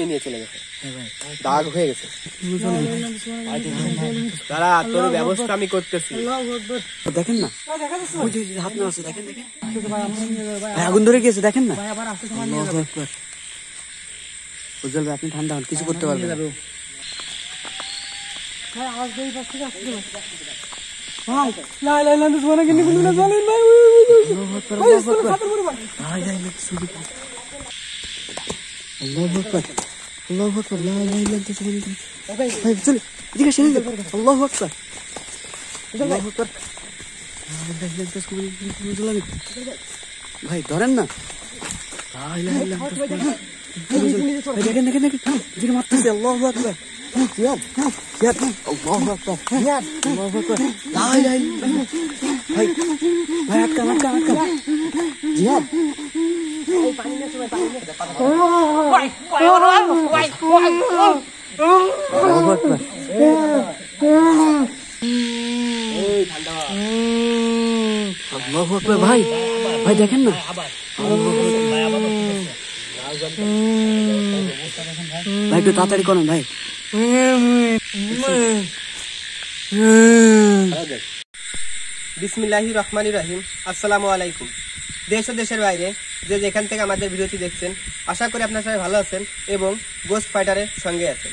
না আছে দেখেন দেখেন আগুন ধরে গেছে দেখেন না উজ্জ্বল ভাই আপনি ঠান্ডা হন কিছু করতে পারবেন भाई धरें ना देखেন দেখেন দেখেন এদিকে মারতেছে আল্লাহু আকবার ইয়াদ ইয়াদ আল্লাহু আকবার ইয়াদ আল্লাহু আকবার লা ইলাহা ইল্লাল্লাহ ভাই ভাই আটকা আটকা আটকা ইয়াদ ওই পানি না তুমি পানি না ভাই ভাই ভাই ভাই আল্লাহু আকবার এই ঠান্ডা আল্লাহু আকবার ভাই ভাই দেখেন না भाई तो तातरी कौन है भाई बिस्मिल्लाहिर्रहमानिर्रहीम अस्सलामुअलैकुम देश और देशर बाहरे जे जेखान थेके आमादेर भिडियोटी देखछेन आशा करी आपनारा सबाई भालो आछेन एबं गोस्ट फाइटारेर संगे आछेन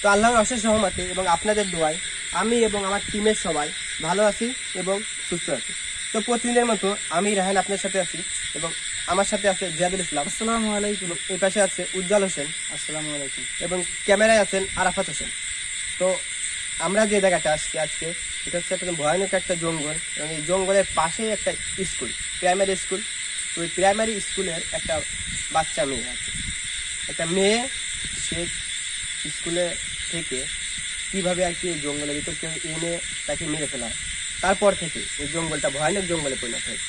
तो आल्लाहर अशेष रहमते एबं आपनादेर दुआय आमी एबं आमार टीमेर सबाई भालो आछि एबं सुस्थ आछि तो प्रतिदिनेर मतो आमी राहान आपनार साथे आछि एबं আমার সাথে আছে জিয়াদুল ইসলাম আসসালামু আলাইকুম এই পাশে আছে উজ্জ্বল হোসেন আসসালামু আলাইকুম এবং ক্যামেরায় আছেন আরাফাত হোসেন তো আমরা যে জায়গাটা আসছি আজকে এটা হচ্ছে একদম ভয়ানক একটা জঙ্গল এবং এই জঙ্গলের পাশেই একটা স্কুল প্রাইমারি স্কুল তো এই প্রাইমারি স্কুলের একটা বাচ্চা মেয়ে আছে একটা মেয়ে সে স্কুলে থেকে কিভাবে আর কি এই জঙ্গলের ভিতর কেউ এনে তাকে মেরে ফেলা তারপর থেকে এই জঙ্গলটা ভয়ানক জঙ্গলে পরিণত হয়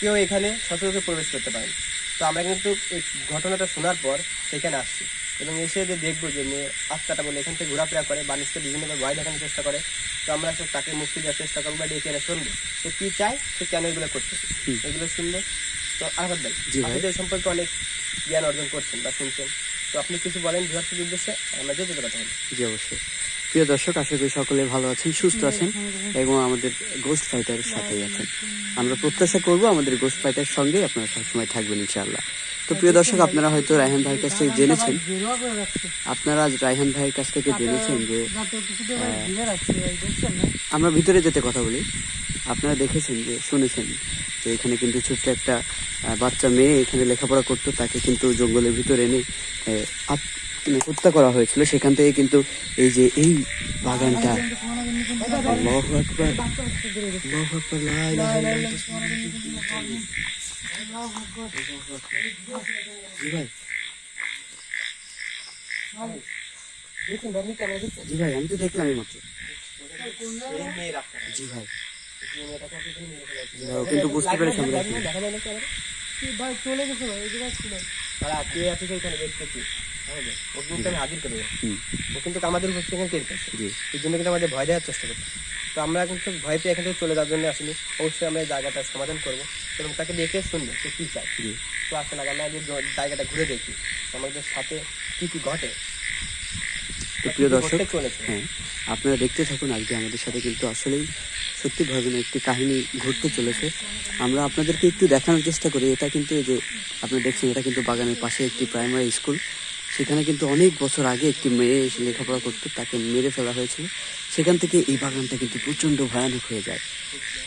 কেউ এখানে সচরাচর প্রবেশ করতে পারেন তো আমরা কিন্তু এই ঘটনাটা শোনার পর সেখানে আসছি এবং এসে যে দেখবো যে মেয়ে আত্মাটা বলে এখান থেকে ঘোরাফেরা করে মানুষকে বিভিন্নভাবে ভয় দেখানোর চেষ্টা করে তো আমরা সব তাকে মুক্তি দেওয়ার চেষ্টা করবো বা ডেকে এরা শুনবো সে কী চায় সে কেন এগুলো করতেছে এগুলো শুনবো তো আরাফাত ভাই আমাদের সম্পর্কে অনেক জ্ঞান অর্জন করছেন বা শুনছেন তো আপনি কিছু বলেন বৃহস্পতির উদ্দেশ্যে আমরা যেতে কথা বলি জি অবশ্যই প্রিয় দর্শক আশা করি সকলে ভালো আছেন সুস্থ আছেন এবং আমাদের গোস্ট ফাইটারের সাথেই আছেন আমরা প্রত্যাশা করব আমাদের গোস্ট ফাইটারের সঙ্গে আপনারা সবসময় থাকবেন ইনশাআল্লাহ তো প্রিয় দর্শক আপনারা হয়তো রায়হান ভাইয়ের কাছ থেকে জেনেছেন আপনারা রায়হান ভাইয়ের কাছ থেকে জেনেছেন যে আমরা ভিতরে যেতে কথা বলি আপনারা দেখেছেন যে শুনেছেন যে এখানে কিন্তু ছোট্ট একটা বাচ্চা মেয়ে এখানে লেখাপড়া করতো তাকে কিন্তু জঙ্গলের ভিতরে এনে হত্যা করা হয়েছিল সেখান থেকে কিন্তু এই যে এই বাগানটা আমি তো দেখলাম এই মাত্র জি ভাই কিন্তু বুঝতে পেরেছি ভাই চলে গেছে ভাই ভয় দেওয়ার চেষ্টা করছি তো আমরা কিন্তু ভয় পেয়ে এখান থেকে চলে যাওয়ার জন্য আসিনি অবশ্যই আমরা এই জায়গাটা সমাধান করবো এবং তাকে দেখে শুনবো সে কি চাই তো আসলে আমরা জায়গাটা ঘুরে দেখি আমাদের সাথে কি কি ঘটে প্রিয় দর্শক হ্যাঁ আপনারা দেখতে থাকুন আজকে আমাদের সাথে কিন্তু আসলেই সত্যি ভয়ানক একটি কাহিনী ঘটতে চলেছে আমরা আপনাদেরকে একটু দেখানোর চেষ্টা করি এটা কিন্তু এই যে আপনারা দেখছেন এটা কিন্তু বাগানের পাশে একটি প্রাইমারি স্কুল সেখানে কিন্তু অনেক বছর আগে একটি মেয়ে লেখাপড়া করতো তাকে মেরে ফেলা হয়েছিল সেখান থেকে এই বাগানটা কিন্তু প্রচণ্ড ভয়ানক হয়ে যায়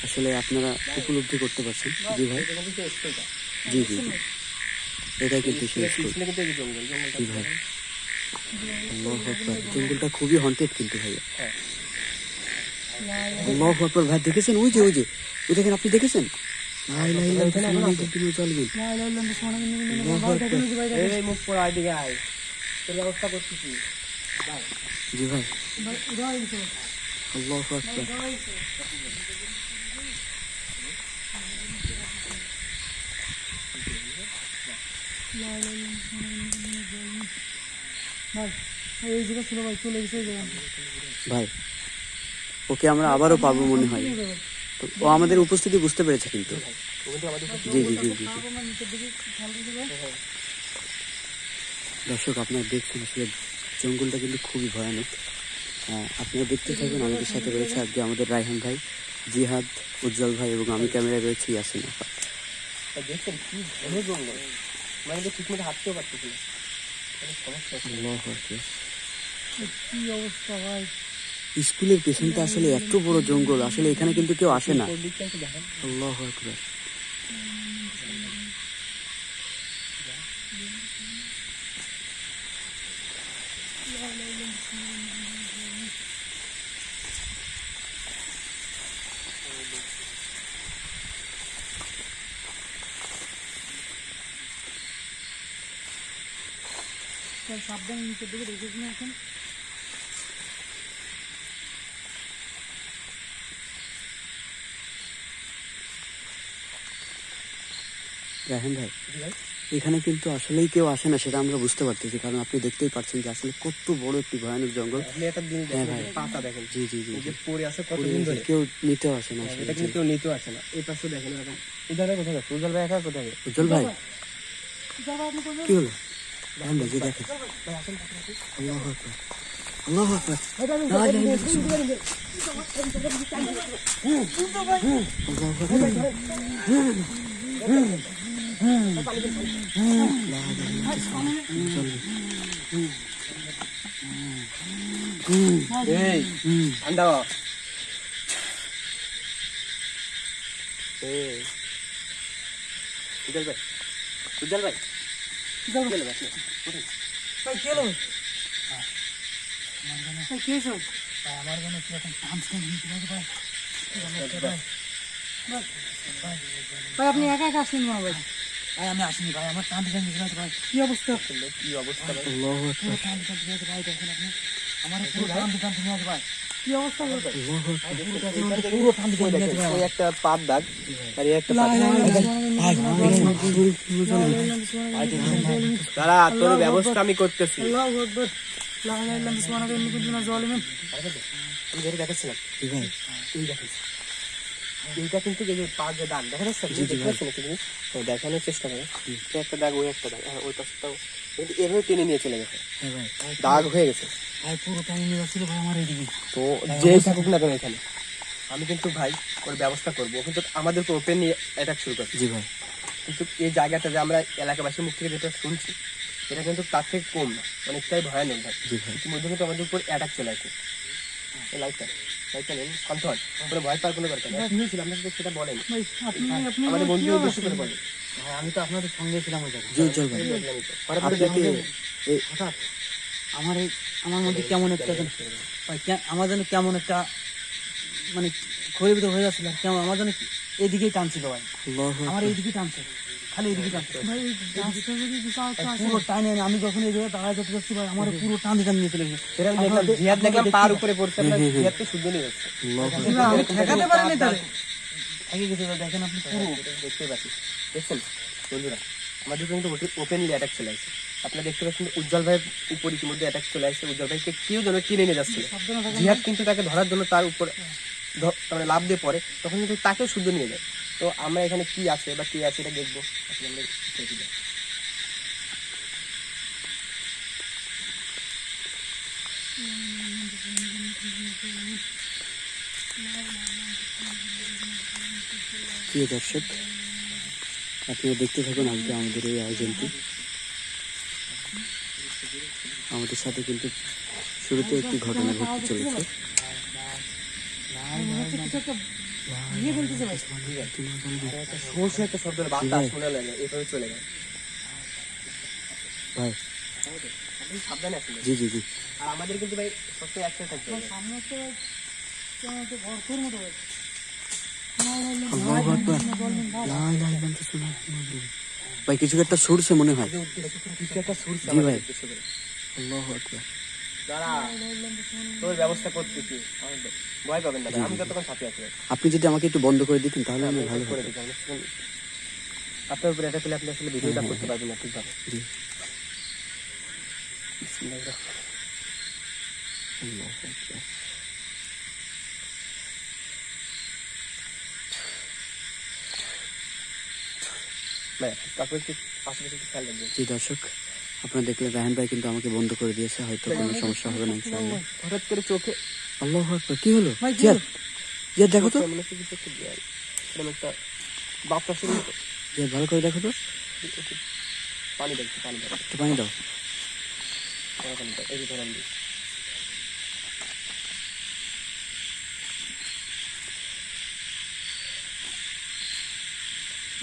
আসলে আপনারা উপলব্ধি করতে পারছেন জি ভাই জি জি এটা কিন্তু জঙ্গলটা খুবই হন্টেড কিন্তু ভাইয়া ভাই দেখেছেন ওই যে ওই দেখেন আপনি দেখেছেন भाई ओके आबारो पाबो मने हय तो ओ आमादेर उपस्थिति बुझते पेरेছে किन्तु जी जी जी जी दर्शक आपनारा देखছেন আসলে জঙ্গলটা কিন্তু খুবই ভয়ানক আপনারা দেখতে থাকবেন আমাদের সাথে রয়েছে আজকে আমাদের রায়হান ভাই জিহাদ উজ্জ্বল ভাই এবং আমি ক্যামেরায় রয়েছি ইয়াসিন আপা দেখছেন কি ঘন জঙ্গল মানে তো ঠিকমতো হাঁটতেও পারতেছিল মানে সমস্যা আল্লাহ হাফেজ কি অবস্থা ভাই স্কুলের পেছনটা আসলে এত বড় জঙ্গল আসলে এখানে কিন্তু কেউ আসে না আল্লাহু আকবার সব শব্দ নিচে দিকে রেখেছ না এখন রাহেন ভাই এখানে কিন্তু আসলেই কেউ আসে না সেটা আমরা বুঝতে পারতেছি কারণ আপনি দেখতেই পাচ্ছেন যে আসলে কত বড় একটি ভয়ানক জঙ্গল আপনি একটা দিন দেখেন পাতা দেখেন জি জি জি যে পড়ে আছে কত দিন ধরে কেউ নিতে আসে না এটা কিন্তু নিতে আসে না এই পাশে দেখেন এরকম ইদারে কোথায় আছে উজ্জ্বল ভাই একা কোথায় আছে উজ্জ্বল ভাই যাব আপনি কোন কি হলো রাহেন ভাই যে দেখেন ভাই আসেন কাছে আল্লাহু আকবার আল্লাহু আকবার আল্লাহু আপনি একা একা আসলেন মনে হয় भाई हमें आसनी भाई हमारा काम दिखा निकला भाई की अवस्था अल्लाह हू अकबर काम दिखा भाई देखना अपने हमारा पूरा काम दिखा दुनिया भाई की अवस्था भाई पूरा काम दिखा देखो एक टा पाप दाग और एक टा भाई सारा তোর ব্যবস্থা আমি করতেছি আল্লাহু আকবার লা ইলাহা ইল্লাল্লাহ সুবহানাহু ওয়া তাআলা না জালিম আমি ধরে দেখাছিলাম ঠিক আছে তুই দেখাছিস এইটা কিন্তু যে পাঁচ যে দাগ দেখা যাচ্ছে জি জি তো দেখানোর চেষ্টা করে একটা দাগ ওই একটা দাগ ওই পাশটাও কিন্তু এভাবে টেনে নিয়ে চলে গেছে হ্যাঁ ভাই দাগ হয়ে গেছে ভাই পুরো টাইম নিয়ে যাচ্ছিল ভাই আমার এইদিকে তো যেই থাকুক না কেন এখানে আমি কিন্তু ভাই ওর ব্যবস্থা করব কিন্তু আমাদের তো ওপেন অ্যাটাক শুরু করতে জি ভাই কিন্তু এই জায়গাটা যে আমরা এলাকাবাসী মুখ থেকে যেটা শুনছি এটা কিন্তু তার থেকে কম না অনেকটাই ভয়ানক ভাই জি ভাই ইতিমধ্যে কিন্তু আমাদের উপর অ্যাটাক চলে আসে এই লাইটটা লাইটটা নেই কন্ট্রোল পুরো ভয় পার কোনো করতে না আমি ছিলাম না কিন্তু সেটা বলেন ভাই আপনি আমাদের বন্ধু উদ্দেশ্য করে বলেন হ্যাঁ আমি তো আপনাদের সঙ্গে ছিলাম ওই জায়গায় জি চল ভাই পরে পরে দেখি এই হঠাৎ আমার এই আমার মধ্যে কেমন একটা ভাই আমার জন্য কেমন একটা মানে খরিবিত হয়ে যাচ্ছিল কেমন আমার জন্য এইদিকেই টানছিল ভাই আমার এইদিকেই টানছিল খালি এইদিকেই টানছিল ভাই রাস্তা যদি বিশাল পুরো টানে আমি যখন এই জায়গায় দাঁড়ায় যেতে যাচ্ছি ভাই আমার পুরো টান টান নিয়ে চলে গেছে এরা দেখলাম জিহাদ দেখলাম পার উপরে পড়ছে না জিহাদতে শুদ্ধ নিয়ে যাচ্ছে আল্লাহ ঠেকাতে পারেনি তারে আগে গিয়ে দেখেন আপনি পুরো দেখতে পাচ্ছেন দেখুন বন্ধুরা আমাদের কিন্তু ওপেনলি অ্যাটাক চলে আসছে আপনারা দেখতে পাচ্ছেন উজ্জ্বল ভাইয়ের উপর ইতিমধ্যে অ্যাটাক চলে আসছে উজ্জ্বল ভাইকে কেউ যেন টেনে নিয়ে যাচ্ছে জিহাদ কিন্তু তাকে ধরার জন্য তার উপর মানে লাভ দিয়ে পড়ে তখন কিন্তু তাকেও শুদ্ধ নিয়ে যায় তো আমরা এখানে কি আছে বা কি আছে এটা দেখব আসলে আমরা দেখি প্রিয় দর্শক আপনারা দেখতে থাকুন আজকে আমাদের এই আয়োজনটি আমাদের সাথে কিন্তু শুরুতে একটি ঘটনা ঘটতে চলেছে ये बोलते से बस मान लिया तो शोर से तो शब्द बात सुनने लगे एक बार चले गए भाई अभी शब्द नहीं आते जी जी जी और আমাদের কিন্তু ভাই সবচেয়ে একটা থাকবে সামনে তো তো ভরপুর মতো হয় আল্লাহু আকবার লা ইলাহা ইল্লাল্লাহ সুবহানাহু ভাই কিছু একটা সুর সে মনে হয় কিছু একটা সুর সে জি ভাই আল্লাহু আকবার তোর ব্যবস্থা করতে কি ভয় পাবেন না আমি যতক্ষণ সাথে আছি আপনি যদি আমাকে একটু বন্ধ করে দিতেন তাহলে আমি ভালো করে দিতাম আপনার উপরে এটা পেলে আপনি আসলে ভিডিওটা করতে পারবেন না ঠিকভাবে। জি বিসমিল্লাহির রাহমানির রাহিম। मैं তারপরে কি আসলে কি খেয়াল রাখবেন। জি দর্শক আপনারা দেখলেন রায়হান ভাই কিন্তু আমাকে বন্ধ করে দিয়েছে, হয়তো কোনো সমস্যা হবে না ইনশাআল্লাহ। হঠাৎ করে চোখে আল্লাহু আকবার কি হলো यार, ये देखो तो सामने से कुछ गया एकदम একটা বাপটা শুরু। ये ভালো করে দেখো তো, পানি দাও একটু পানি দাও। এই ধরেন দি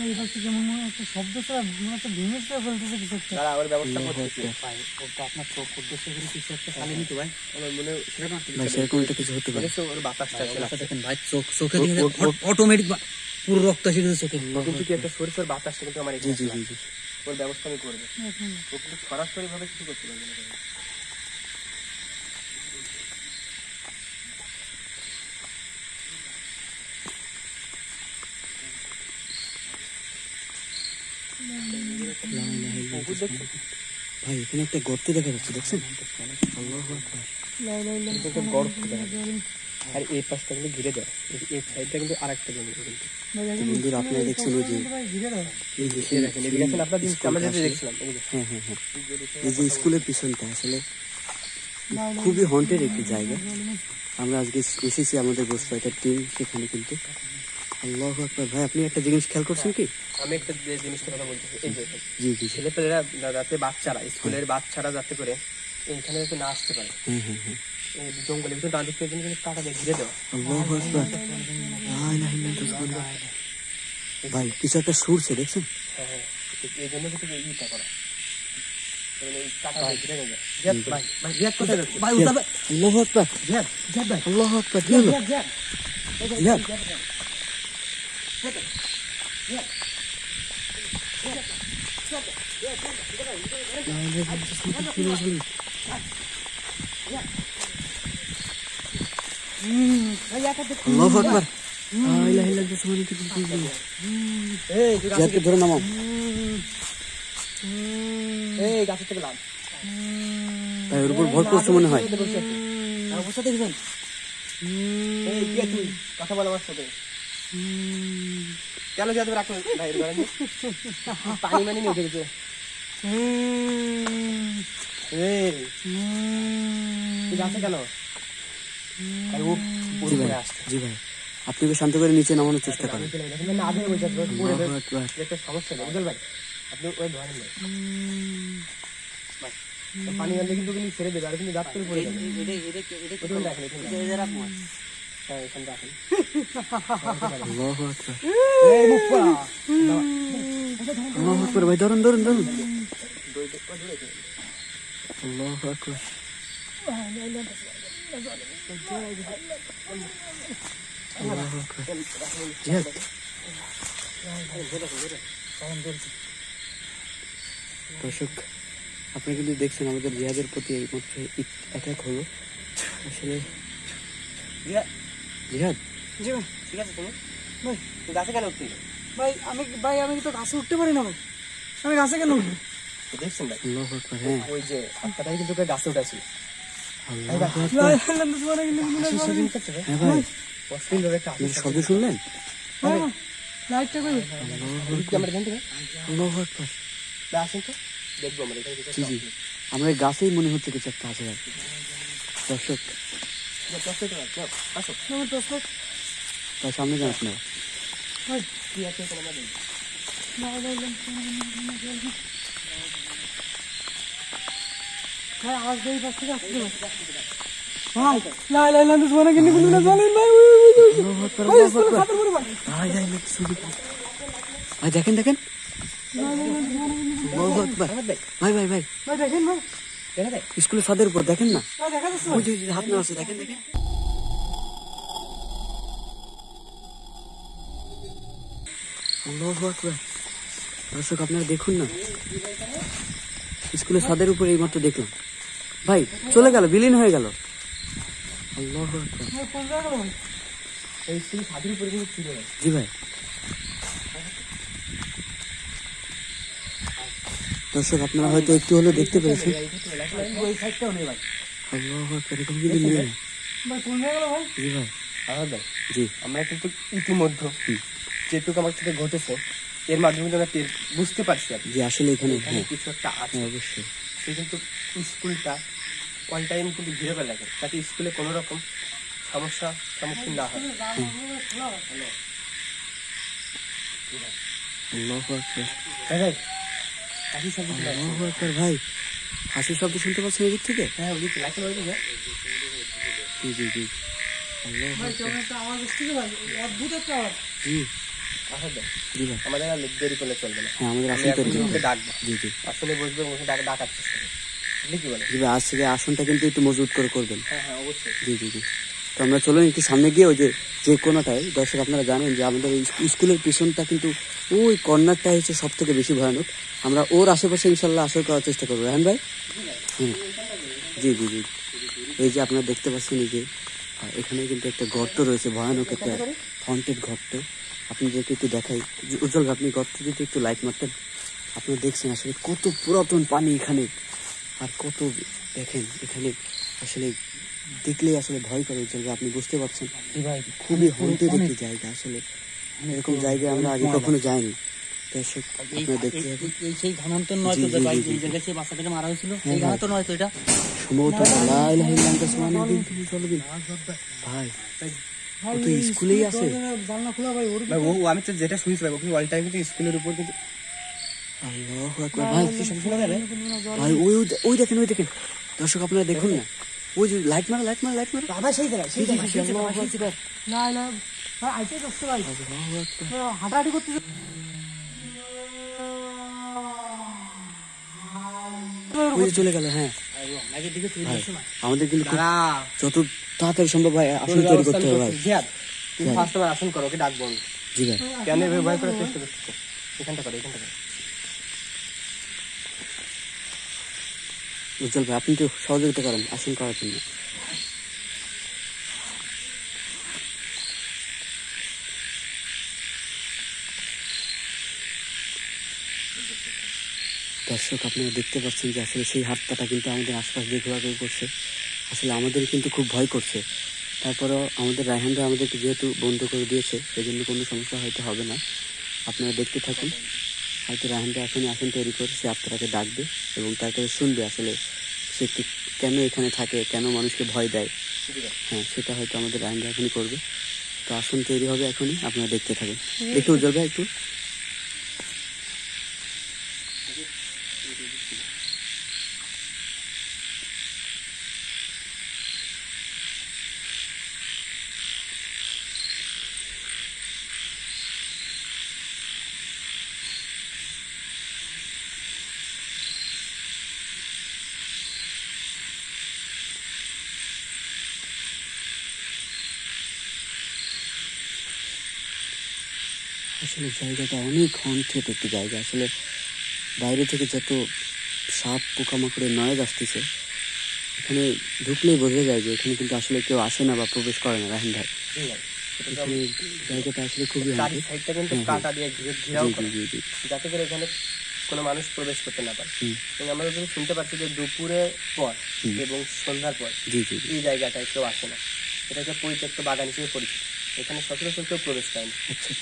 এই বলতে যে মনে একটা শব্দ ছাড়া মনে তো ভেঙে পড়ে ফেলতেছে কিছু একটা। দাঁড়া আমার ব্যবস্থা করতেছি ভাই। ওটা আপনার চোখ উদ্দেশ্যে করে কিছু একটা খালি নিতে ভাই আমার মনে সেটা না ভাই, সেরকম একটা কিছু হতে পারে। ওর বাতাসটা আসলে দেখেন ভাই চোখ চোখে দিয়ে অটোমেটিক পুরো রক্ত এসে গেছে চোখে, কিন্তু কি একটা সরসর বাতাসটা কিন্তু আমার এখানে। জি জি ওর ব্যবস্থা আমি করব। ও কিন্তু সরাসরি ভাবে কিছু করতে পারবে না। ভাই এখানে একটা গর্ত দেখা যাচ্ছে দেখছেন? আল্লাহু আকবার। এটা গর্ত দেখা যাচ্ছে আর এই পাশটা কিন্তু ঘিরে দেয়, এই সাইডটা কিন্তু আরেকটা জমি। বন্ধুরা আপনারা দেখছেন ওই যে এই যে সে দেখেন এদিকে আছেন আপনারা, কিন্তু আমরা যেটা দেখছিলাম হ্যাঁ হ্যাঁ হ্যাঁ এই যে স্কুলের পিছনটা আসলে খুবই হন্টেড একটি জায়গা। আমরা আজকে এসেছি আমাদের গোস্ট ফাইটার টিম সেখানে কিন্তু। আল্লাহু আকবার। ভাই আপনি একটা জিনিস খেয়াল করছেন কি? আমি একটা জিনিস কথা বলতেছি এই যে জি জি ছেলেপেলেরা যাতে বাচ্চারা স্কুলের বাচ্চারা যাতে করে এইখানে যাতে না আসতে পারে। হুম হুম হুম এই জঙ্গলে ভিতর ডান দিকে কিন্তু কাটা দিয়ে ঘিরে দাও। আল্লাহু আকবার। লা ইলাহা ইল্লাল্লাহ। ভাই কিছু একটা সুরছে দেখছেন? হ্যাঁ হ্যাঁ এই জন্য কিন্তু এইটা করা মানে এই কাটা দিয়ে ঘিরে গেছে। জিয়াদ ভাই ভাই জিয়াদ কোথায় যাচ্ছে ভাই? উঠা ভাই। আল্লাহু আকবার। জিয়াদ জিয়াদ ভাই। আল্লাহু আকবার। জিয়াদ জিয়াদ জিয়াদ ধরে নামাও তাই ওর উপর ভর করছে মনে হয়। অবস্থা দেখবেন কথা বলো আমার সাথে। चलो जाते रखो भाई इधर पानी में नहीं उठेगा। ए जाते चलो भाई वो पूरी में आस्ते। जी भाई अपने को शांत कर नीचे नामाने चेष्टा करो। मैंने आधे हो जाता है पूरे एक समस्या है। उधर भाई अपने वो ध्यान में भाई पानी वाले की तो नहीं फिर बेकार में जाते पूरे इधर आप मत भाई समझा। अल्लाहु अकबर। ए मुफ्ता अल्लाहु अकबर। भाई दौड़न दौड़न दौड़न। अल्लाहु अकबर। अल्लाहु अकबर। जी দর্শক আপনি কিন্তু দেখছেন আমাদের জিহাদের প্রতি এই মুহূর্তে অ্যাটাক হলো আসলে। জিহাদ জি ভাই ঠিক আছে তুমি ভাই তুই গাছে কেন উঠলি ভাই? আমি তো গাছে উঠতে পারি না ভাই, আমি গাছে কেন উঠবো দেখছেন ভাই? আল্লাহু আকবার। হ্যাঁ ওই যে আপনারাই কিন্তু গাছে উঠেছিল। আল্লাহু আকবার। হ্যাঁ ভাই অশ্লীল ভাবে কাজ শব্দ শুনলেন? হ্যাঁ লাইটটা কই? ক্যামেরা দেন তুমি। আল্লাহু আকবার। গাছে তো দেখবো আমরা এটা কিছু। জি আমরা গাছেই মনে হচ্ছে কিছু একটা আছে আর কি। দর্শক সামনে যান আপনারা। দেখেন দেখেন ভাই ভাই ভাই ভাই দেখেন ভাই স্কুলের ছাদের উপর দেখেন না হাত না আছে দেখেন দেখেন। আল্লাহু আকবার। দর্শক আপনারা দেখুন না স্কুলের ছাদের উপর এই মাত্র দেখলাম ভাই চলে গেল বিলীন হয়ে গেল। আল্লাহু আকবার। জি ভাই দর্শক আপনারা হয়তো একটু হলো দেখতে পেয়েছেন। ওই সাইডটাও নেই ভাই। আল্লাহু আকবার, এটা কি দিল ভাই? কোন হয়ে গেল ভাই? জি ভাই, আলাদা ভাই। জি, আমরা কিন্তু ইতিমধ্যে যেটুকু আমার সাথে ঘটেছে এর মাধ্যমে আমরা বুঝতে পারছি আপনি যে আসলে এখানে কিছু একটা আছে। অবশ্যই সেই কিন্তু স্কুলটা অল টাইম কিন্তু ঘিরে ফেলা লাগে যাতে স্কুলে কোনো রকম সমস্যা সম্মুখীন না হয়। আল্লাহু আকবার। হ্যাঁ হাসি শব্দ। আল্লাহু আকবার ভাই, হাসি শব্দ শুনতে পাচ্ছেন এদিক থেকে? হ্যাঁ ওদিক লাইট হয়ে গেছে। জি জি জি। আল্লাহু আকবার। ভাই তোমার তো আওয়াজ আসছে ভাই, অদ্ভুত একটা আওয়াজ। জি আসলে জি ভাই, আমাদের আর লেট দেরি করলে চলবে না। হ্যাঁ আমাদের আসলে তোকে ডাকবো। জি জি আসলে বসবে বসে ডাকার চেষ্টা করবে। আপনি কি বলেন? জি ভাই, আজ থেকে আসনটা কিন্তু একটু মজবুত করে করবেন। হ্যাঁ হ্যাঁ অবশ্যই। জি জি জি। তো আমরা চলুন একটু সামনে গিয়ে ওই যে কোনাটায়, দর্শক আপনারা জানেন যে আমাদের স্কুলের পিছনটা কিন্তু ওই কর্নারটা হচ্ছে সব থেকে বেশি ভয়ানক। আমরা ওর আশেপাশে ইনশাল্লাহ আসর করার চেষ্টা করবো। হ্যাঁ ভাই হ্যাঁ জি জি জি। এই যে আপনারা দেখতে পাচ্ছেন এই যে এখানে কিন্তু একটা গর্ত রয়েছে, ভয়ানক একটা ফন্টেড গর্ত। আপনাদেরকে একটু দেখাই। উজ্জ্বল আপনি গর্তটিতে একটু লাইট মারতেন। আপনারা দেখছেন আসলে কত পুরাতন পানি এখানে, আর কত দেখেন এখানে আসলে দেখলে আসলে ভয় করে। উজ্জ্বল আপনি বুঝতে পারছেন খুবই হন্টেড একটি জায়গা। আসলে এরকম জায়গায় আমরা আগে কখনো যাইনি। আমি তো যেটা শুনছি স্কুলের উপর কিন্তু ভাই ওই দেখেন, ওই দেখেন দর্শক আপনারা দেখুন না, ওই যে লাইট মারা লাইট মারা লাইট মারা বাবা সেই জায়গা সেই জায়গা সেই জায়গা না না ভাই আইছে দস্ত ভাই হাঁটাহাঁটি করতে ওই চলে গেল। হ্যাঁ আগে দিকে চলে যাচ্ছে না আমাদের কিন্তু যত তাড়াতাড়ি সম্ভব ভাই আসন তৈরি করতে হবে ভাই। জিয়াদ তুমি ফার্স্টবার আসন করো, ওকে ডাকবো। জি ভাই কেন এভাবে ভয় করে চেষ্টা করছো? এখানটা করো এখানটা করো। উজ্জ্বল ভাই আপনি তো সহযোগিতা করেন আসন করার জন্য। দর্শক আপনারা দেখতে পাচ্ছেন যে আসলে সেই হাতটা কিন্তু আমাদের আশপাশ দিয়ে ঘোরাঘুরি করছে। আসলে আমাদের কিন্তু খুব ভয় করছে। তারপরেও আমাদের রায়হানরা আমাদেরকে যেহেতু বন্ধ করে দিয়েছে এজন্য কোনো সমস্যা হয়তো হবে না। আপনারা দেখতে থাকুন, হয়তো রায়হানরা এখনই আসন তৈরি করে সে আত্মাটাকে ডাকবে এবং তাকে শুনবে আসলে সে কেন এখানে থাকে, কেন মানুষকে ভয় দেয়। হ্যাঁ সেটা হয়তো আমাদের রায়হানরা এখনই করবে। তো আসন তৈরি হবে এখনই, আপনারা দেখতে থাকুন। দেখে উজ্জ্বল ভাই একটু আসলে জায়গাটা অনেক হন্টেড একটি জায়গা। আসলে বাইরে থেকে যত সাপ পোকামাকড়ের নয়েজ আসতেছে, এখানে ঢুকলেই বোঝা যায় যে এখানে কিন্তু আসলে কেউ আসে না বা প্রবেশ করে না। রাহেন ভাই জায়গাটা আসলে খুবই যাতে করে এখানে কোনো মানুষ প্রবেশ করতে না পারে। আমরা শুনতে পাচ্ছি যে দুপুরের পর এবং সন্ধ্যার পর এই জায়গাটায় কেউ আসে না। এটা একটা পরিত্যক্ত বাগান হিসেবে পরিচিত। এখানে সচরাচর কেউ প্রবেশ পায়নি।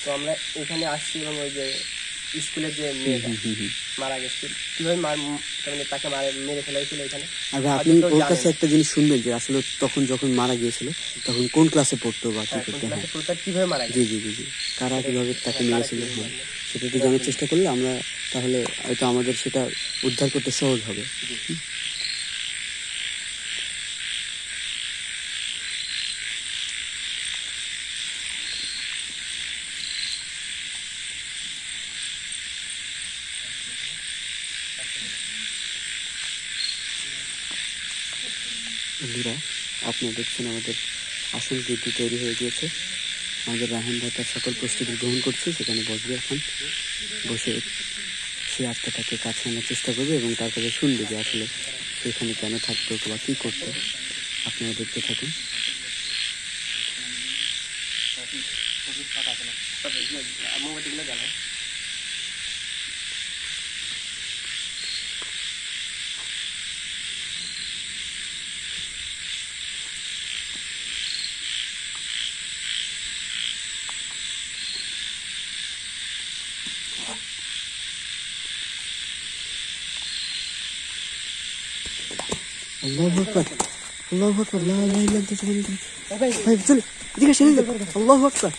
তো আমরা এখানে আসছি এবং ওই যে স্কুলের যে মেয়েটা মারা গেছে, কিভাবে তাকে মেরে ফেলা হয়েছিল এখানে। আপনি ওর কাছে একটা জিনিস শুনবেন যে আসলে তখন যখন মারা গিয়েছিল তখন কোন ক্লাসে পড়তো বা কি করতে, কিভাবে মারা গেছে, জি জি জি কারা কিভাবে তাকে মেরেছিল, সেটা একটু জানার চেষ্টা করলে আমরা তাহলে হয়তো আমাদের সেটা উদ্ধার করতে সহজ হবে। বন্ধুরা আপনি দেখছেন আমাদের আসন কিন্তু তৈরি হয়ে গিয়েছে। আমাদের রাহেন ভাই তার সকল প্রস্তুতি গ্রহণ করছে। সেখানে বসবে এখন, বসে সে আত্মাটাকে কাছে আনার চেষ্টা করবে এবং তার কাছে শুনবে যে আসলে সেখানে কেন থাকতো বা কী করতো। আপনারা দেখতে থাকুন। अल्लाह अकबर अल्लाह अकबर ला इलाहा इल्लल्लाह भाई चल इधर से इधर अल्लाह अकबर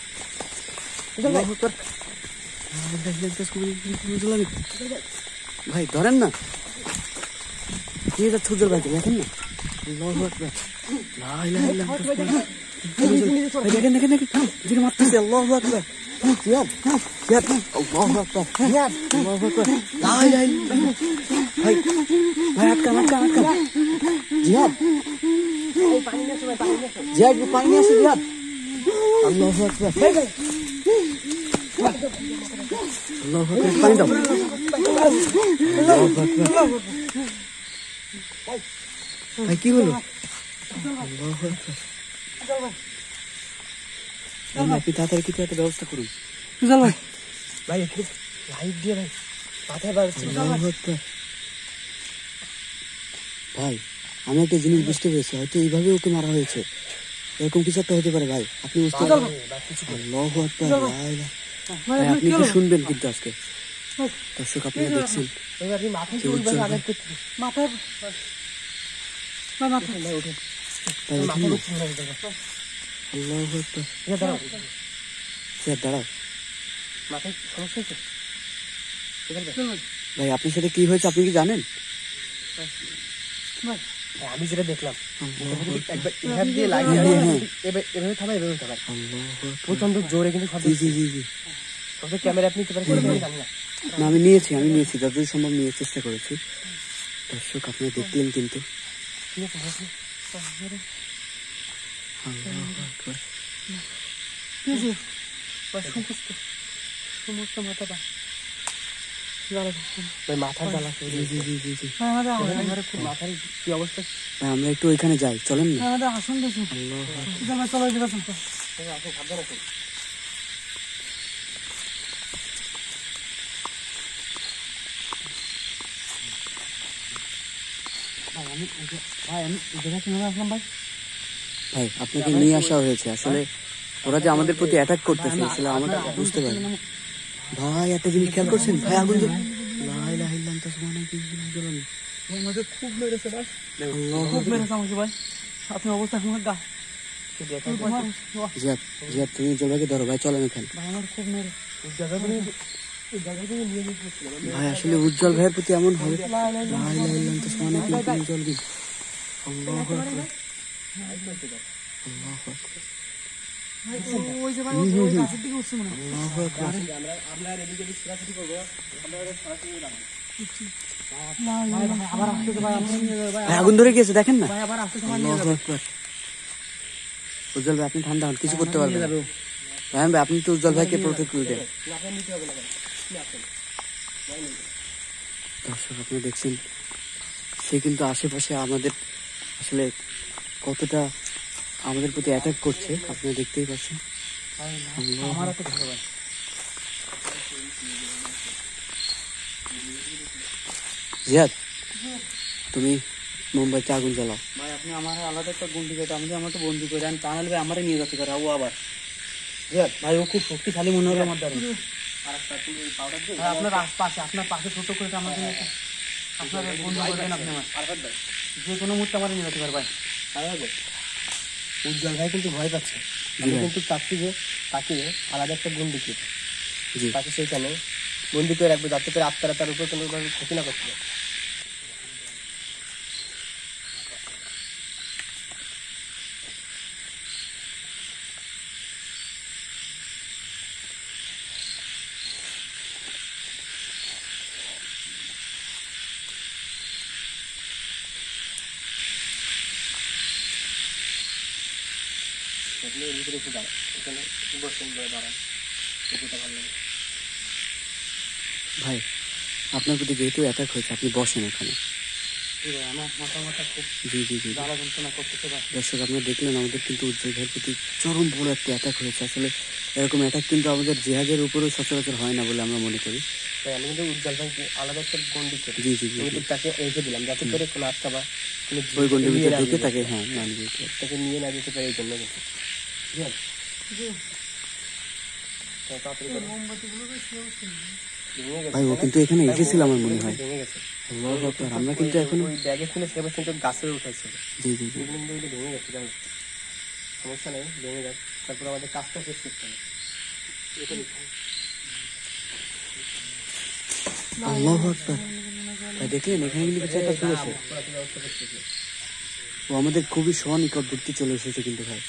अल्लाह अकबर भाई धरेन ना ये तो छुदर भाई देखेन ना अल्लाह अकबर ला इलाहा इल्लल्लाह देखेन देखेन देखेन इधर मत से अल्लाह अकबर यार यार अल्लाह अकबर यार अल्लाह अकबर ला इलाहा इल्लल्लाह भाई भाई अटका जियाद जियाद भी पानी आसे जियाद अल्लाह अकबर भाई भाई अल्लाह अकबर पानी दो अल्लाह अकबर भाई की बोलो अल्लाह अकबर भाई तातरी की तरह व्यवस्था करूं चल भाई भाई लाइट दिया भाई माथे पर अल्लाह अकबर भाई हमें एक जिनिस बुझते हुए से तो এইভাবে ওকে মারা হয়েছে এরকম কিছু একটা হতে পারে ভাই আপনি বুঝতে পারবেন আল্লাহু আকবার ভাই আপনি কি শুনবেন কিন্তু আজকে দর্শক আপনারা দেখছেন এবার আপনি মাথা তুলে ভাই আগে মাথা না মাথা না ওঠে মাথা উঠে আল্লাহু আকবার যা দাঁড়াও মাথা সমস্যা কি ভাই আপনার সাথে কি হয়েছে আপনি কি জানেন ভাই আমি যেটা দেখলাম একবার ইহার দিয়ে লাগিয়ে এভাবে থামা এভাবে থামা প্রচন্ড জোরে কিন্তু শব্দ জি জি জি শব্দ ক্যামেরা আপনি কিভাবে করেন জানি না না আমি নিয়েছি যতদূর সম্ভব নিয়ে চেষ্টা করেছি দর্শক আপনি দেখলেন কিন্তু জি জি সমস্ত মাথাটা ভাই মাথা জ্বালা জি জি জি জি আমার খুব মাথার কি অবস্থা ভাই আমরা একটু ওইখানে যাই চলেন না দাদা আসুন দেখুন আল্লাহ চলো এদিকে আসুন এই আপনি খাদ্য রাখুন ভাই আমি এদিকে কেন আসলাম ভাই ভাই আপনাকে নিয়ে আসা হয়েছে আসলে ওরা যে আমাদের প্রতি অ্যাটাক করতেছে আসলে আমরা বুঝতে পারি না भाई একটা জিনিস খেয়াল করছেন ভাই আগুন তো লা ইলাহা ইল্লাল্লাহ তাসবাহানা বিল্লাহি জলাল ভাই আমাদের খুব মেরেছে ভাই খুব মেরেছে আমাকে ভাই আপনি অবস্থা কেমন গা কি দেখেন জিয়াত জিয়াত তুমি জবাকে ধরো ভাই চলেন এখান ভাই আমার খুব মেরে এই জায়গাটা নিয়ে গিয়েছিলাম ভাই আসলে উজ্জ্বল ভাইয়ের প্রতি এমন হবে লা ইলাহা ইল্লাল্লাহ তাসবাহানা বিল্লাহি জলাল আল্লাহু আকবার আল্লাহু আকবার ওই যে ভাই ওই কাছে দিকে উঠছে মনে আমরা আপনার এদিকে সরাসরি করব আমরা সরাসরি না ভাই আবার আসতে তো ভাই আমরা নিয়ে যাব ভাই আগুন ধরে গিয়েছে দেখেন না ভাই আবার আসতে তো নিয়ে যাব উজ্জ্বল ভাই আপনি ঠান্ডা হন কিছু করতে পারবেন না ভাই ভাই আপনি তো উজ্জ্বল ভাইকে প্রোটেক্ট করে দেন আপনি নিতে হবে না কি আছেন ভাই নিন দর্শক আপনি দেখছেন সে কিন্তু আশেপাশে আমাদের আসলে কতটা আমাদের প্রতি অ্যাটাক করছে আপনি দেখতেই পাচ্ছেন আমার তো ধরবা জিয়াদ তুমি মুম্বাইতে আগুন জ্বালাও ভাই আপনি আমারে আলাদা একটা গুন্ডি কেটে আমাকে বন্দি করে দেন তাহলে ভাই আমারে নিয়ে যেতে পারে ও আবার জিয়াদ ভাই ও খুব শক্তিশালী মনে হলো আমার দারুণ আর একটা তুমি পাউডার দিন আপনার পাশে ছোট করে আমাকে আপনার বন্দি করে দেন আপনি আমার পারফেক্ট ভাই যে কোনো মুহূর্তে আমারে নিয়ে যেতে পারে ভাই আরে উজ্জ্বল ভাই কিন্তু ভয় পাচ্ছে কিন্তু তাকে আলাদা একটা গুন্ডি কেটে তাকে সেইখানে বন্দি করে রাখবে যাতে করে আত্মারা তার উপর কোনো ক্ষতি না করতে পারে ভাই আপনার প্রতি যেহেতু অ্যাটাক হয়েছে আপনি বসেন এখানে দর্শক আপনারা দেখলেন আমাদের কিন্তু উজ্জ্বল ভাইয়ের প্রতি চরম বড় একটা অ্যাটাক হয়েছে আসলে এরকম অ্যাটাক কিন্তু আমাদের জিহাদের উপরেও সচরাচর হয় না বলে আমরা মনে করি আমি কিন্তু উজ্জ্বল ভাইকে আলাদা একটা গন্ডি করি তাকে রেখে দিলাম যাতে করে কোনো আত্মা বা ওই গন্ডির ভিতরে ঢুকে তাকে হ্যাঁ তাকে নিয়ে না যেতে পারে এই জন্য ভাই ও কিন্তু এখানে এসেছিল আমার মনে হয় খুবই স্বনিকটবর্তী চলে এসেছে কিন্তু ভাই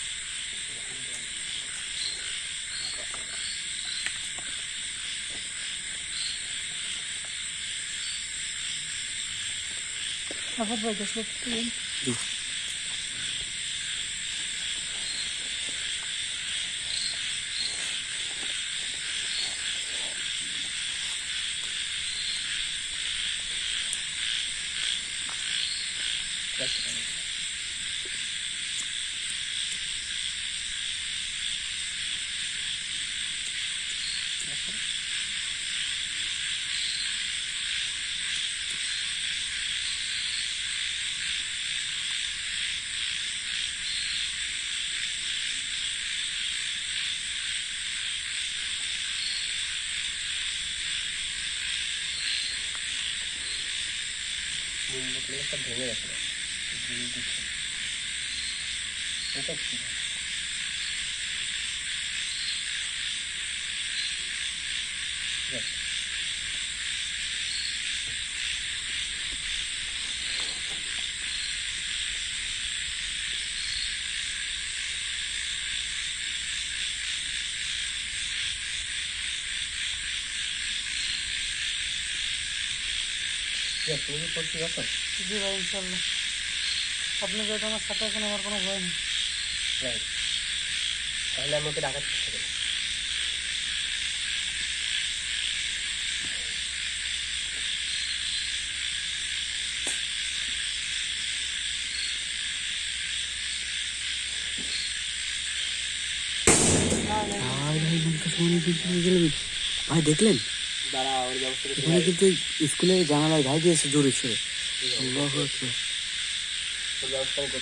जी भाई इंशाल्लाह अपने बेटा में साथ है ना हमारे को ना भय नहीं राइट पहले हम उनके डाकत करें भाई भाई उनका सोने की चीज़ें लें भाई देख लें दारा और जब उसने कितने स्कूले जाना लगा भाई जैसे जोड़ी से अल्लाह हो तो जब उसने कुछ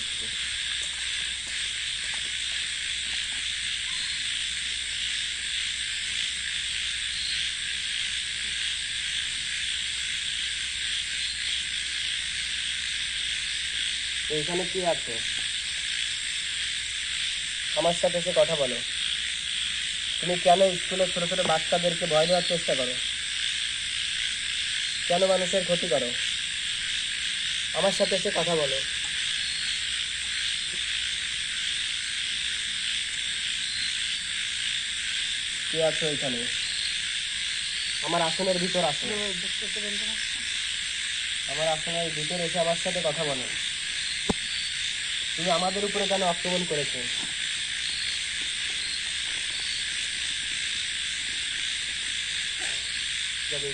ऐसा नहीं किया आपने हमारे साथ ऐसे कथा बोलो तुमने क्या ना स्कूले थोड़े थोड़े बात का देर के भाई लोग चेष्टा करो क्या मानुषर क्षति करो हमारे कथा बोलो आसनर भीतर आसो हमारे आसनर भीतर एसे आमार साथे कथा बोलो तुमि आमादेर उपरे केन आक्रमण करेछो तुम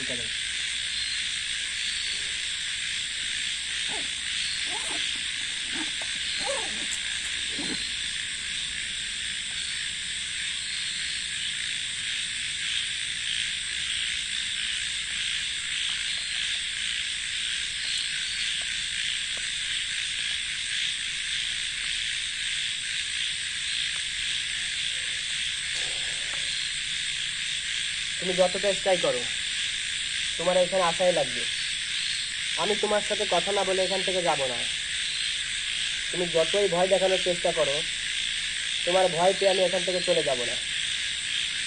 जो ट्राई करो तुम्हारा एखे आशाई लागे हमें तुम्हारे कथा ना बोले एखान जाब ना तुम जत ही भय देखान चेष्टा करो तुम्हार भय पे हमें एखान चले जाब ना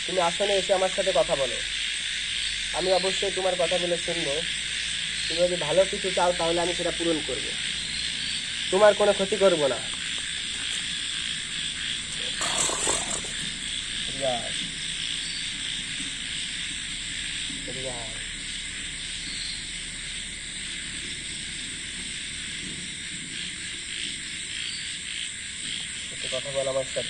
तुम आसने एसे हमारे कथा बोलो हमें अवश्य तुम्हार कथागुलो सुनबो तुम जो भलो किछु चाओ ताहले आमि सेटा पूरण करब तुम्हार कोनो क्षति करब ना कथा बोला कथा बोला कथा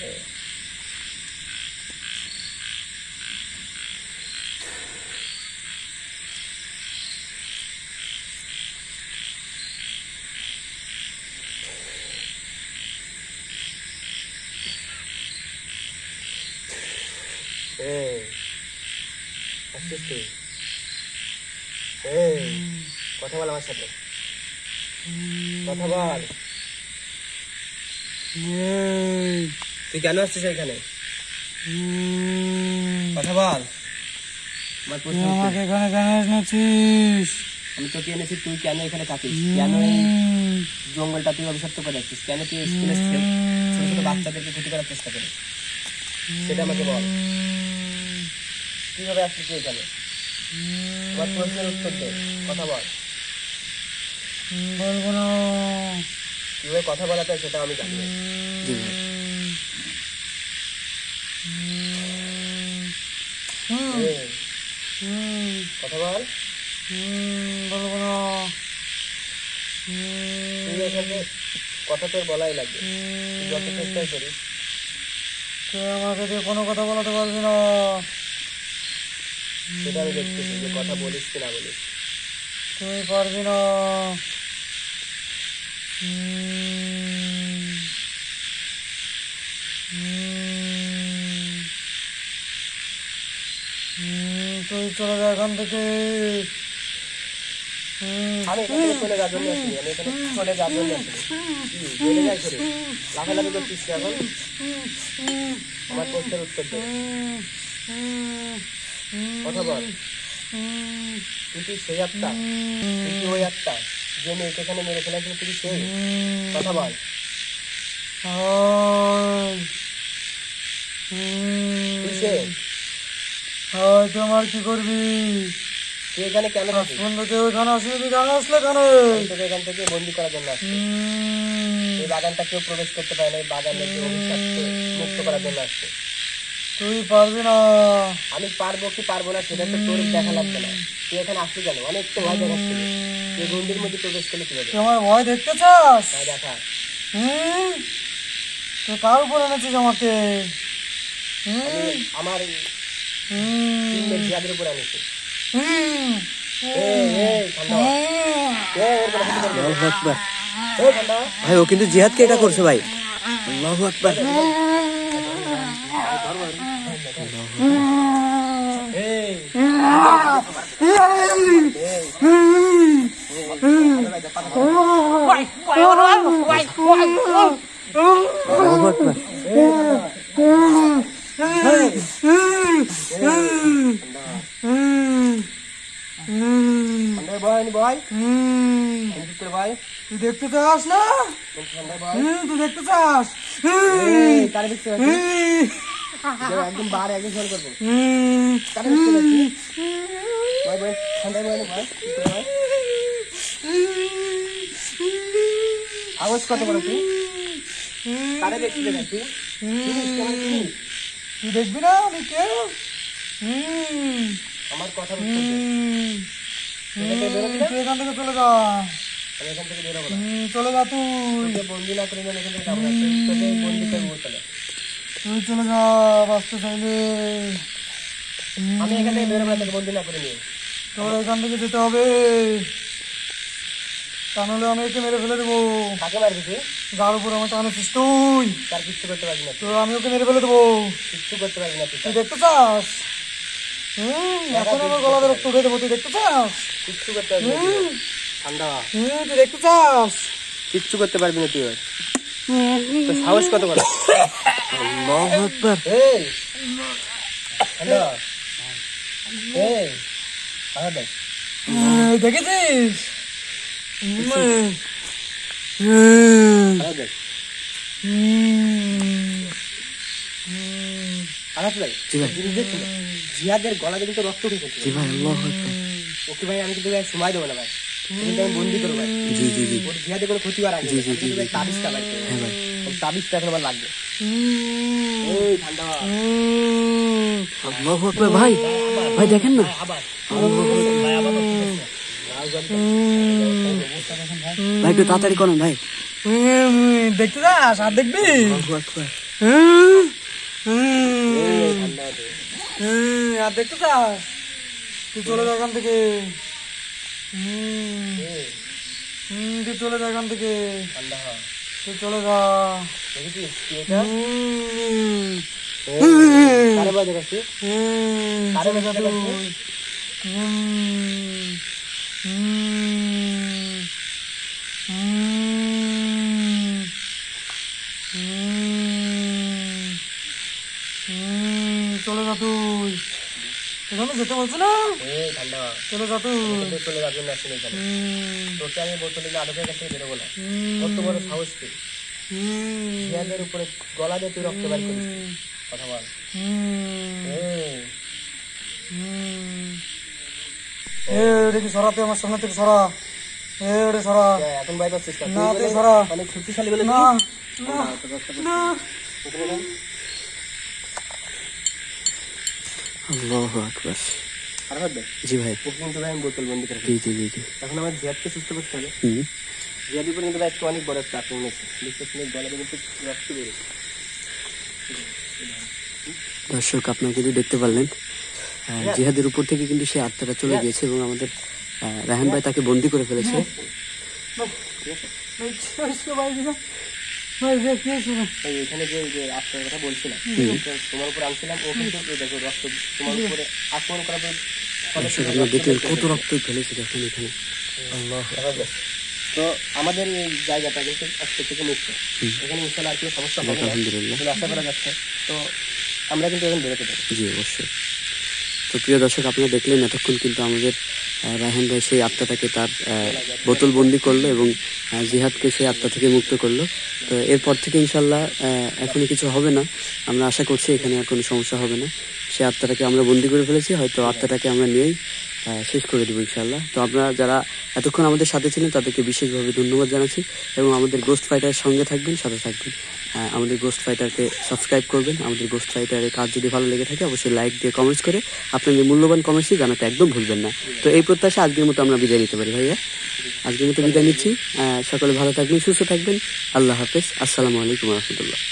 बोल তুই কেন আসছিস এখানে কথা বল আমার প্রশ্ন তুই এখানে কেন আসছিস আমি তো টেনেছি তুই কেন এখানে থাকিস, কেন এই জঙ্গলটা তুই অভিশপ্ত করে রাখছিস, কেন তুই স্কুলে ছোট ছোট বাচ্চাদেরকে ক্ষতি করার চেষ্টা করিস, সেটা আমাকে বল কিভাবে আসলি তুই এখানে, আমার প্রশ্নের উত্তর দে, কথা বল। বলবো না, কিভাবে কথা বলা যায় সেটা আমি জানি না। কথা বল। বলবো না, তুই এখানে কথা তোর বলাই লাগবে, যত চেষ্টাই করিস তুই আমাকে দিয়ে কোনো কথা বলাতে পারবি না, সেটা আমি দেখতেছি যে কথা বলিস কি না বলিস, তুই পারবি না। তুই চলে যা এখান থেকে। আমি চলে যাবো, চলে যাবো, লাফালাফি করছিস এখন, আমার প্রশ্নের উত্তর দে, কথা বল। তুই কি সেই আত্মা, তুই কি ওই আত্মা যে মেয়েকে এখানে মেরে ফেলেছিল, তুই সেই? কথা বল। তুই আমার কি করবি, তুই এখানে কেন আসবি, তুই ওখানে আসবি, তুই কেন আসলে এখানে? তোকে এখান থেকে বন্দি করার জন্য আসবি, এই বাগানটা কেউ প্রবেশ করতে পারে না, এই বাগানে মুক্ত করার জন্য আসছে। তুই পারবি না। আমি পারবো কি পারবো না সেটা তো তোর দেখা লাগবে না, তুই এখানে আসতে জানো, অনেক তো ভয় দেখাচ্ছিস, তুই গন্ডির মধ্যে প্রবেশ করলে কি হবে? আমার ভয় দেখতে চাস? হ্যাঁ দেখা। তুই কার উপরে এনেছিস আমাকে? আমার যাদের উপরে এনেছিস। ভাই ও কিন্তু জিহাদ কে এটা করছে ভাই, আল্লাহু আকবার। তুই দেখতে চাস না, তুই দেখতে চাস একদম বার একদম সর করবো। আওয়াজ কত বড়, তুই কারে দেখতে দেখ, তুই দেখবি না আমি কেউ। আমার কথা তুই এখান থেকে চলে যা, এখান থেকে বেরোবো না, চলে যা, তুই বন্দি না করে এখান থেকে বন্দি করবো, চলে তুই চলে যা বাঁচতে চাইলে। আমি এখান থেকে বেরোবো না, তোকে বন্দি না করে নিয়ে তোর এখান থেকে যেতে হবে, তা নাহলে আমি একে মেরে ফেলে দেবো। কাকে মারবি তুই? যার উপর আমার টানেছিস তুই, তার কিচ্ছু করতে পারবি না, তো আমি ওকে মেরে ফেলে দেবো, কিচ্ছু করতে পারবি না। তুই দেখতে চাস? এখন আমার গলা ধরে তুলে দেবো, তুই দেখতে চাস? কিচ্ছু করতে পারবি না, ঠান্ডা। তুই দেখতে চাস? কিচ্ছু করতে পারবি না তুই, সাহস কত বড়। দেখেছিস জিয়াদের গলা থেকে তো রক্ত উঠেছে ওকে ভাই, আমি কিন্তু সময় দেবো না ভাই, বন্দি করবো ভাই। জিয়াদের কোনো ক্ষতি করা তাবিজটা ভাই, তাবিজটা এখন আমার লাগবে। ভাই ভাই দেখেন না ভাই, একটু তাড়াতাড়ি করুন ভাই, দেখতে যাস আর দেখবি। আর দেখতে যাস, তুই চলে যা এখান থেকে, তুই চলে যা এখান থেকে, তুই চলে যা। চলে যা তুই, अल्लाहु अकबर अरहत भाई जी भाई कुकिंग तो टाइम बोतल बंद कर जी जी जी এখন আমরা জেড কে সুস্থ করতে হবে জেডি পরে কিন্তু একটা অনেক বড় চাপ হয়ে গেছে বিশেষে গলা কিন্তু রাখতে হবে দর্শক আপনারা কিন্তু দেখতে পারলেন জিহাদের উপর থেকে কিন্তু সেই আত্মাটা চলে গিয়েছে এবং আমাদের রাহান ভাই তাকে বন্দী করে ফেলেছে ভাই ছোট ভাই ভাই যে কি শুনো ভাই এখানে যে আপনার কথা বলছিলাম তোমার উপর আনছিলাম ও কিন্তু দেখো রক্ত তোমার উপরে আক্রমণ করার পরে দেখলেন কত রক্ত ফেলেছে দেখেন এখানে আল্লাহ আল্লাহ তো আমাদের এই জায়গাটা কিন্তু আজকে থেকে মুক্ত এখানে ইনশাআল্লাহ আর কোনো সমস্যা হবে না আলহামদুলিল্লাহ আশা করা যাচ্ছে তো আমরা কিন্তু এখন বেরোতে পারি জি অবশ্যই তো প্রিয় দর্শক আপনারা দেখলেন এতক্ষণ কিন্তু আমাদের রাহান ভাই সেই আত্মাটাকে তার বোতল বন্দি করলো এবং জিহাদকে সেই আত্মা থেকে মুক্ত করলো তো এরপর থেকে ইনশাল্লাহ এখন কিছু হবে না আমরা আশা করছি এখানে আর কোনো সমস্যা হবে না সেই আত্মাটাকে আমরা বন্দি করে ফেলেছি হয়তো আত্মাটাকে আমরা নিয়েই শেষ করে দেবো ইনশাল্লাহ তো আপনারা যারা এতক্ষণ আমাদের সাথে ছিলেন তাদেরকে বিশেষভাবে ধন্যবাদ জানাচ্ছি এবং আমাদের গোস্ট ফাইটারের সঙ্গে থাকবেন সাথে থাকবেন আমাদের গোস্ট ফাইটারকে সাবস্ক্রাইব করবেন আমাদের গোস্ট ফাইটারের কাজ যদি ভালো লেগে থাকে অবশ্যই লাইক দিয়ে কমেন্টস করে আপনাদের মূল্যবান কমেন্টস জানাতে একদম ভুলবেন না তো এই প্রত্যাশা আজকের মতো আমরা বিদায় নিতে পারি ভাইয়া আজকের মতো বিদায় নিচ্ছি সকলে ভালো থাকবেন সুস্থ থাকবেন আল্লাহ হাফেজ আসসালামু আলাইকুম রহমতুল্লাহ